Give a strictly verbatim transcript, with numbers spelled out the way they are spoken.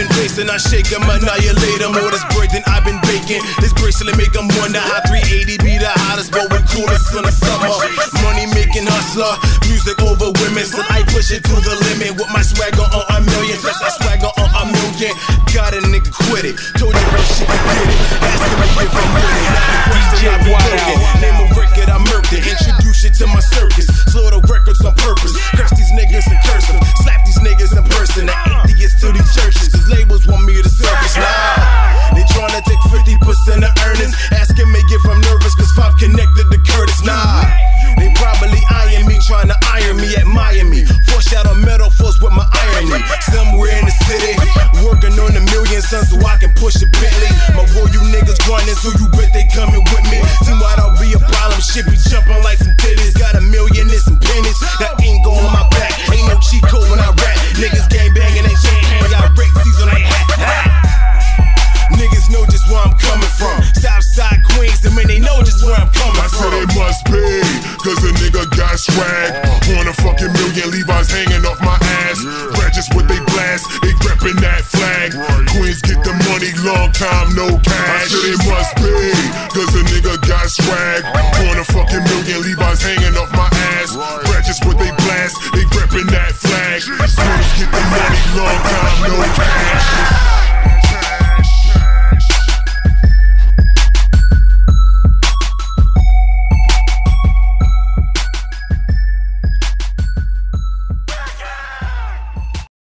been facing, I shake them, annihilate them. All this bread that I've been baking, this bracelet make them wonder how three eighty be the hottest, but we're coolest in the summer. Money making hustler, music over women, so I push it to the limit with my swagger on a million. That's my swagger on a million. Got a nigga quit it, told you real shit, you get it. Ask me if I'm with it, not the question I've been looking. Name a record, I murked it, introduce it to my circus. Slow the records on purpose, curse these niggas and curse them, slap these niggas in person. The atheists to these churches, cause labels want me to service. Nah, they tryna take fifty percent of earnings, asking me if I'm nervous cause five connected to Curtis. Nah, they probably eyeing me, tryna iron me, admire me, foreshadow metal force with my irony. Somewhere in the city, working on a million sons so I can push a Bentley. My royal you niggas grinding, so you bet they coming with me. Team wide I'll be a problem, shit be jumping like some titties. Got a million and some pennies, that ain't go on my back. Ain't no cheat code when I rap. Niggas gang banging, they chain hand, got break season like hat. Niggas know just where I'm coming from. Southside Queens, I mean they know just where I'm coming from. I said they must pay, cause a nigga got swag. Want a fucking million Levi's hanging off my ass. Ratchets with they blast, they reppin' that flag. Queens get the money, long time, no cash. I said they must pay, cause a nigga got swag. Want a fucking million Levi's hanging off my ass. Ratchets with they blast, they reppin' that flag. Queens get the money, long time, no cash.